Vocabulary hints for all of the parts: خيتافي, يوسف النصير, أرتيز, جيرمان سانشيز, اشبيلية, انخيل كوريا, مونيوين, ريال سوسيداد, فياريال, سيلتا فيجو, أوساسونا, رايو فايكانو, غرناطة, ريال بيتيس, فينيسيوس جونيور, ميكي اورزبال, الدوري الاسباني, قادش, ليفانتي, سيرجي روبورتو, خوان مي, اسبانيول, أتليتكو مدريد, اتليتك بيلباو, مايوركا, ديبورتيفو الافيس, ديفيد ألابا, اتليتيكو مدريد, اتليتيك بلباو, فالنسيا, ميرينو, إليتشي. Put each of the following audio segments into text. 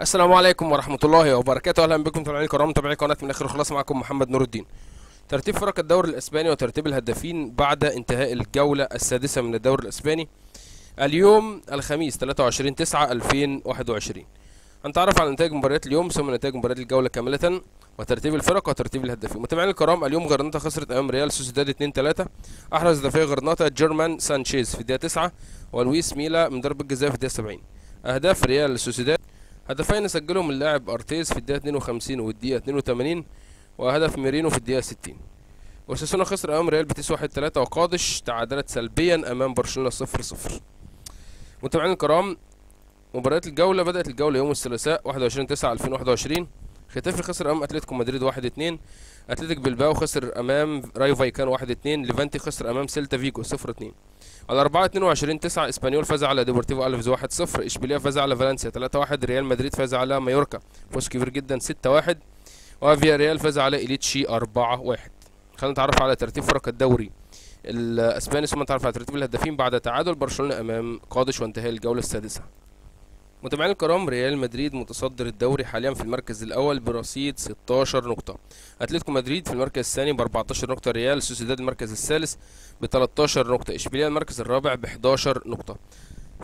السلام عليكم ورحمه الله وبركاته. اهلا بكم متابعينا الكرام متابعي قناه من اخر وخلاص. معكم محمد نور الدين. ترتيب فرق الدوري الاسباني وترتيب الهدافين بعد انتهاء الجوله السادسه من الدوري الاسباني اليوم الخميس 23/9/2021. هنتعرف على نتائج مباريات اليوم ثم نتائج مباريات الجوله كامله وترتيب الفرق وترتيب الهدافين. متابعينا الكرام، اليوم غرناطة خسرت امام ريال سوسيداد 2-3. احرز هدفي غرناطة جيرمان سانشيز في الدقيقه 9 ولويس ميلا من ضربه جزاء في الدقيقه 70. اهداف ريال سوسيداد هدفين سجلهم اللاعب أرتيز في الدقيقة 52 والدقيقة 82 وهدف ميرينو في الدقيقة 60. أوساسونا خسر أمام ريال بيتيس 1-3 وقادش تعادلت سلبيا أمام برشلونة 0-0. متابعينا الكرام، مباريات الجولة بدأت الجولة يوم الثلاثاء 21/9/2021. خيتافي خسر أمام اتليتيكو مدريد 1-2. اتليتيك بلباو خسر أمام رايو فايكانو 1-2. ليفانتي خسر أمام سيلتا فيجو 0-2. على 4/22/9 اسبانيول فاز على ديبورتيفو الافيس 1-0، اشبيلية فاز على فالنسيا 3-1، ريال مدريد فاز على مايوركا فوز كبير جدا 6-1، وفيا ريال فاز على إليتشي 4-1. خلينا نتعرف على ترتيب فرق الدوري الاسباني ثم نتعرف على ترتيب الهدافين بعد تعادل برشلونة امام قادش وانتهاء الجولة السادسة. متابعينا الكرام، ريال مدريد متصدر الدوري حاليا في المركز الاول برصيد 16 نقطة، اتلتيكو مدريد في المركز الثاني ب 14 نقطة، ريال سوسيداد المركز الثالث ب 13 نقطة، اشبيلية المركز الرابع ب 11 نقطة،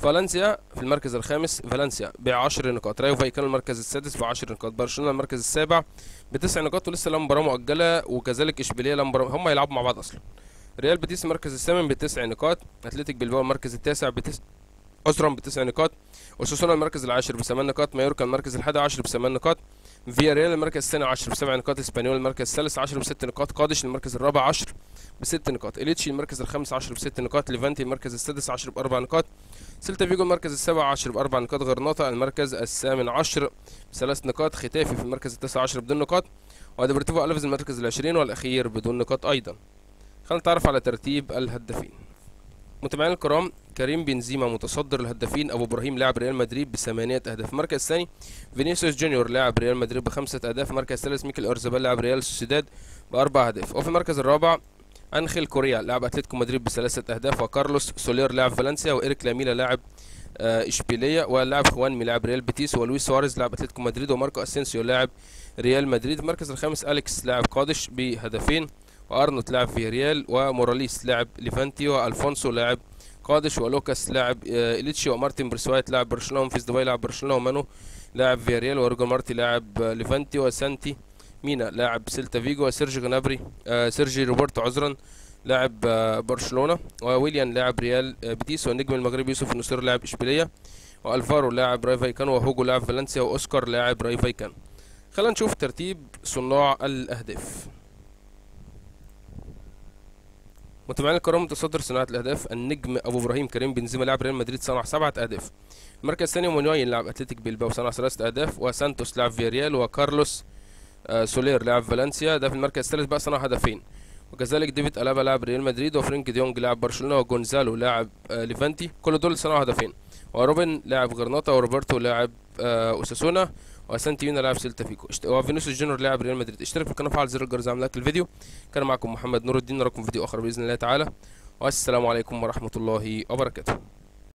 فالنسيا في المركز الخامس فالنسيا ب 10 نقاط، رايو فايكانو المركز السادس ب 10 نقاط، برشلونة المركز السابع ب 9 نقاط ولسه لا مباراة مؤجلة، وكذلك اشبيلية لا مباراة، هم هيلعبوا مع بعض اصلا. ريال بيتيس المركز الثامن ب 9 نقاط، اتلتيك بلباو المركز التاسع ب 9 نقاط، أوساسونا المركز العاشر ب 8 نقاط، مايوركا المركز ال11 ب 8 نقاط، فيا ريال المركز الثاني 10 ب 7 نقاط، اسبانيول المركز الثالث 10 ب 6 نقاط، قادش المركز الرابع 10 ب 6 نقاط، إليتشي المركز الخامس 10 ب 6 نقاط، ليفانتي المركز السادس 10 ب 4 نقاط، سيلتا فيجو المركز السابع 10 ب 4 نقاط، غرناطة المركز الثامن 10 ب3 نقاط، ختافي في المركز التاسع 10 بدون نقاط، وديبورتيفو الافيس المركز ال20 والاخير بدون نقاط ايضا. خلينا نتعرف على ترتيب الهدافين. متابعينا الكرام، كريم بنزيما متصدر الهدافين، ابو ابراهيم لاعب ريال مدريد ب8 اهداف، المركز الثاني فينيسيوس جونيور لاعب ريال مدريد ب5 اهداف، المركز الثالث ميكي اورزبال لاعب ريال سوسيداد ب4 اهداف، وفي المركز الرابع انخيل كوريا لاعب اتلتيكو مدريد ب3 اهداف، وكارلوس سولير لاعب فالنسيا، وإيريك لاميلا لاعب اشبيليه، ولاعب خوان مي لاعب ريال بيتيس، ولويس سواريز لاعب اتلتيكو مدريد، وماركو اسينسيو لاعب ريال مدريد، المركز الخامس اليكس لاعب قادش بهدفين، وارنولد لاعب في ريال، وموراليس لاعب ليفانتي، والفونسو لاعب قادش، ولوكاس لاعب إليتشي، ومارتن برسوايت لاعب برشلونه، ومفيس ديباي لاعب برشلونه، ومانو لاعب فياريال، ورجل مارتي لاعب ليفانتي، وسانتي مينا لاعب سيلتا فيجو، وسيرجي جنابري سيرجي روبورتو عذرا لاعب برشلونه، وويليان لاعب ريال بيتيس، والنجم المغربي يوسف النصير لاعب اشبيليه، والفارو لاعب راي فايكانو، وهوجو لاعب فالنسيا، واوسكار لاعب راي فايكانو. خلينا نشوف ترتيب صناع الاهداف. متابعينا الكرام، متصدر صناعة الأهداف النجم أبو إبراهيم كريم بنزيما لاعب ريال مدريد صنع 7 أهداف. المركز الثاني مونيوين لاعب أتلتيك بيلباو صنع 3 أهداف، وسانتوس لاعب فياريال، وكارلوس سولير لاعب فالنسيا، ده في المركز الثالث بقى صنع هدفين، وكذلك ديفيد ألابا لاعب ريال مدريد، وفرينك ديونج لاعب برشلونة، وجونزالو لاعب ليفانتي، كل دول صنعوا هدفين، وروبن لاعب غرناطة، وروبرتو لاعب أوساسونا، وسانتي مينا لاعب سيلتا فيجو، وفينيسيوس جونيور لاعب ريال مدريد. اشترك في القناه وفعل زر الجرس اعمل لايك للفيديو. كان معكم محمد نور الدين، نراكم في فيديو اخر باذن الله تعالى، والسلام عليكم ورحمه الله وبركاته.